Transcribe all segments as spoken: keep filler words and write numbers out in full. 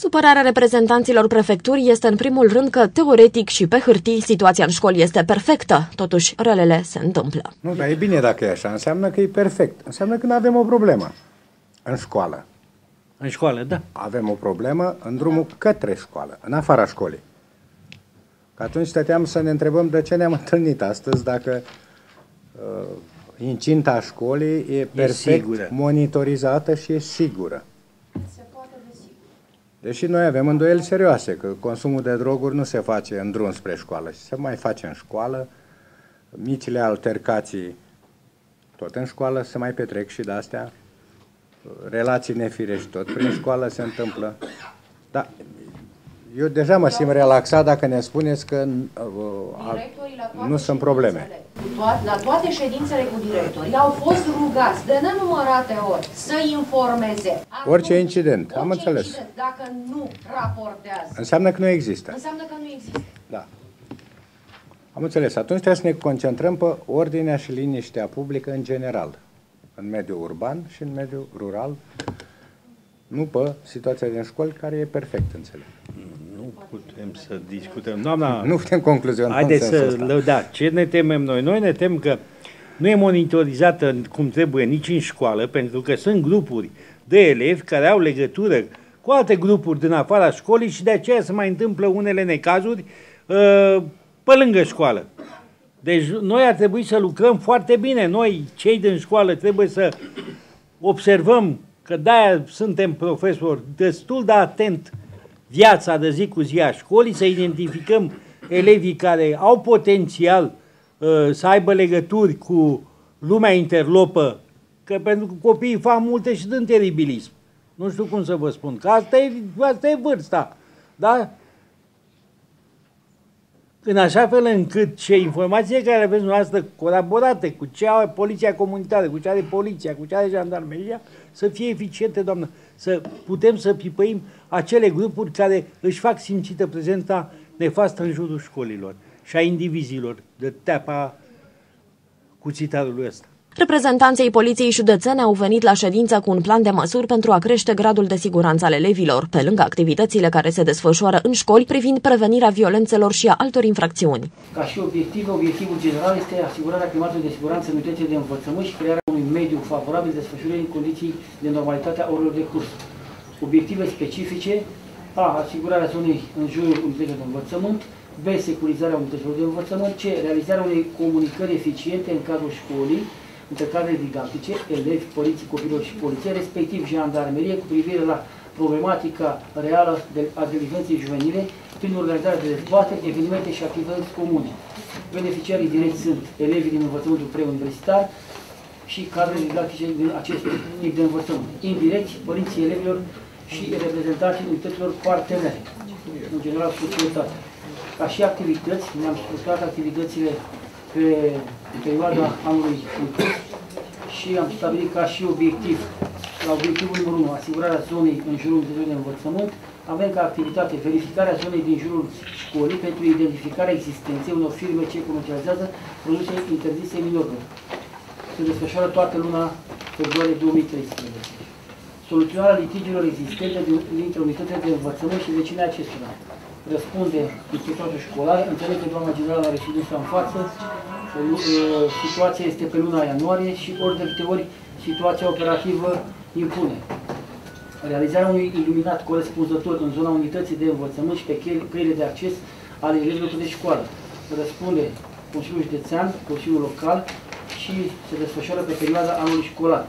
Supărarea reprezentanților prefecturii este în primul rând că, teoretic și pe hârtii, situația în școli este perfectă. Totuși, relele se întâmplă. Nu, dar e bine dacă e așa. Înseamnă că e perfect. Înseamnă că nu avem o problemă în școală. În școală, da. Avem o problemă în drumul către școală, în afara școlii. Că atunci stăteam să ne întrebăm de ce ne-am întâlnit astăzi, dacă uh, incinta școlii e perfect e monitorizată și e sigură. Deși noi avem îndoieli serioase, că consumul de droguri nu se face în drum spre școală, și se mai face în școală, micile altercații tot în școală se mai petrec și de astea, relații nefirești tot prin școală se întâmplă. Dar eu deja mă simt relaxat dacă ne spuneți că a, nu sunt probleme. La toate ședințele cu directorii au fost rugați de nenumărate ori să informeze. Acum, orice incident, orice am înțeles. Incident, dacă nu raportează, înseamnă că nu există. Înseamnă că nu există. Da. Am înțeles. Atunci trebuie să ne concentrăm pe ordinea și liniștea publică în general, în mediul urban și în mediul rural, nu pe situația din școli, care e perfect, înțeleg. Nu putem să discutăm. Doamna, nu putem concluziona. Haideți să lăuda. Ce ne temem noi? Noi ne tem că nu e monitorizată cum trebuie nici în școală, pentru că sunt grupuri de elevi care au legătură cu alte grupuri din afara școlii și de aceea se mai întâmplă unele necazuri uh, pe lângă școală. Deci noi ar trebui să lucrăm foarte bine. Noi, cei din școală, trebuie să observăm, că de-aia suntem profesori, destul de atent viața de zi cu zi a școlii, să identificăm elevii care au potențial uh, să aibă legături cu lumea interlopă, că pentru că copiii fac multe și din teribilism. Nu știu cum să vă spun, că asta e, asta e vârsta. Da? În așa fel încât ce informații care aveți noastră colaborate cu cea de poliția comunitară, cu cea de poliția, cu cea de jandarmeria, să fie eficiente, doamnă, să putem să pipăim acele grupuri care își fac simțită prezența nefastă în jurul școlilor și a indivizilor de teapa cuțitarului ăsta. Reprezentanții Poliției Județene au venit la ședință cu un plan de măsuri pentru a crește gradul de siguranță al elevilor, pe lângă activitățile care se desfășoară în școli privind prevenirea violențelor și a altor infracțiuni. Ca și obiectiv, obiectivul general este asigurarea climatului de siguranță în unitățile de învățământ și crearea unui mediu favorabil desfășurării în condiții de normalitate a orelor de curs. Obiective specifice: A. Asigurarea zonei în jurul unităților de învățământ, B. Securizarea unităților de învățământ, C. Realizarea unei comunicări eficiente în cadrul școlii între cadre didactice, elevi, părinții copiilor și poliție, respectiv jandarmerie, cu privire la problematica reală a delinvenței juvenile, prin organizarea de dezbateri, evenimente și activități comune. Beneficiarii direcți sunt elevii din învățământul preuniversitar și cadrele didactice din acest tip de învățământ. Indirecți, părinții elevilor și reprezentanții unităților partenere, în general societatea. Ca și activități, ne-am structurat activitățile pe perioada anului încurs și am stabilit ca și obiectiv, la obiectivul numărul unu, asigurarea zonei în jurul unităților de învățământ, avem ca activitate verificarea zonei din jurul școlii pentru identificarea existenței unor firme ce comercializează produse interzise minorilor. Se desfășoară toată luna februarie două mii treisprezece. Soluționarea litigiilor existente dintre unitățile de învățământ și vecinii acestora. Răspunde institutul școlar. Înțeleg că doamna generală a reședința în față. Situația este pe luna ianuarie și ori de câte ori situația operativă impune. Realizarea unui iluminat corespunzător în zona unității de învățământ și pe căile de acces ale elevilor de școală. Răspunde Consiliul Județean, Consiliul Local și se desfășoară pe perioada anului școlar.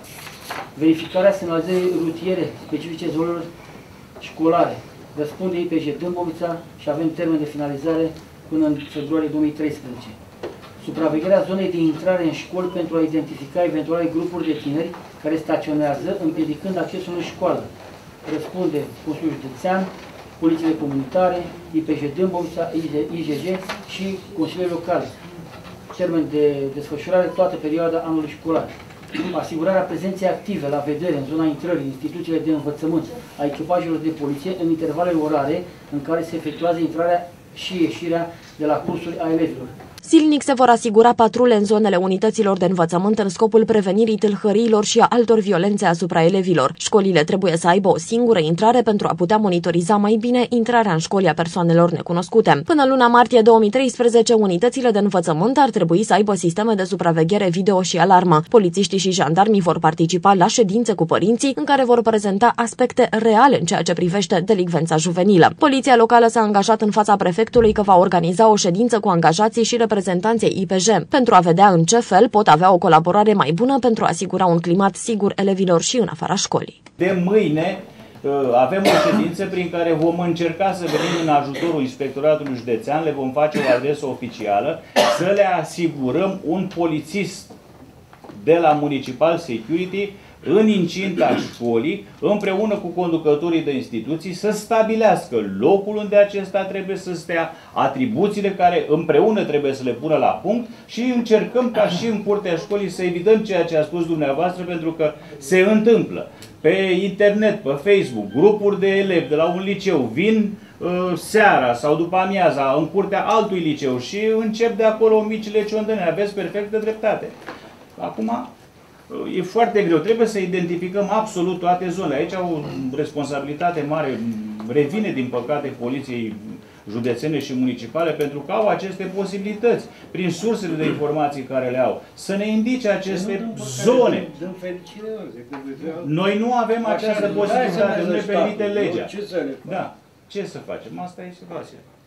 Verificarea semnalizării rutiere specifice zonelor școlare. Răspunde I P J Dâmbovița și avem termen de finalizare până în februarie două mii treisprezece. Supravegherea zonei de intrare în școli pentru a identifica eventuale grupuri de tineri care staționează, împiedicând accesul în școală. Răspunde Consiliul Județean, Polițiile Comunitare, I P J Dâmbovița, I G J și Consiliile Locale. Termen de desfășurare toată perioada anului școlar. Asigurarea prezenței active la vedere în zona intrării, instituțiile de învățământ, a echipajelor de poliție în intervale orare în care se efectuează intrarea și ieșirea de la cursuri a elevilor. Silnic se vor asigura patrule în zonele unităților de învățământ în scopul prevenirii tâlhăriilor și a altor violențe asupra elevilor. Școlile trebuie să aibă o singură intrare pentru a putea monitoriza mai bine intrarea în școli a persoanelor necunoscute. Până luna martie două mii treisprezece, unitățile de învățământ ar trebui să aibă sisteme de supraveghere video și alarmă. Polițiștii și jandarmii vor participa la ședințe cu părinții în care vor prezenta aspecte reale în ceea ce privește delicvența juvenilă. Poliția locală s-a angajat în fața prefectului că va organiza o ședință cu angajații și reprezentanții I P J, pentru a vedea în ce fel pot avea o colaborare mai bună pentru a asigura un climat sigur elevilor și în afara școlii. De mâine avem o ședință prin care vom încerca să venim în ajutorul Inspectoratului Județean, le vom face o adresă oficială, să le asigurăm un polițist de la Municipal Security în incinta școlii, împreună cu conducătorii de instituții, să stabilească locul unde acesta trebuie să stea, atribuțiile care împreună trebuie să le pună la punct și încercăm ca și în curtea școlii să evităm ceea ce a spus dumneavoastră, pentru că se întâmplă. Pe internet, pe Facebook, grupuri de elevi de la un liceu vin uh, seara sau după amiaza în curtea altui liceu și încep de acolo micile ciondăne. Aveți perfectă dreptate. Acum, e foarte greu. Trebuie să identificăm absolut toate zonele. Aici o responsabilitate mare revine, din păcate, poliției județene și municipale, pentru că au aceste posibilități, prin sursele de informații care le au, să ne indice aceste zone. Noi nu avem această posibilitate, nu ne permite legea. Da. Ce să facem? Asta e situația.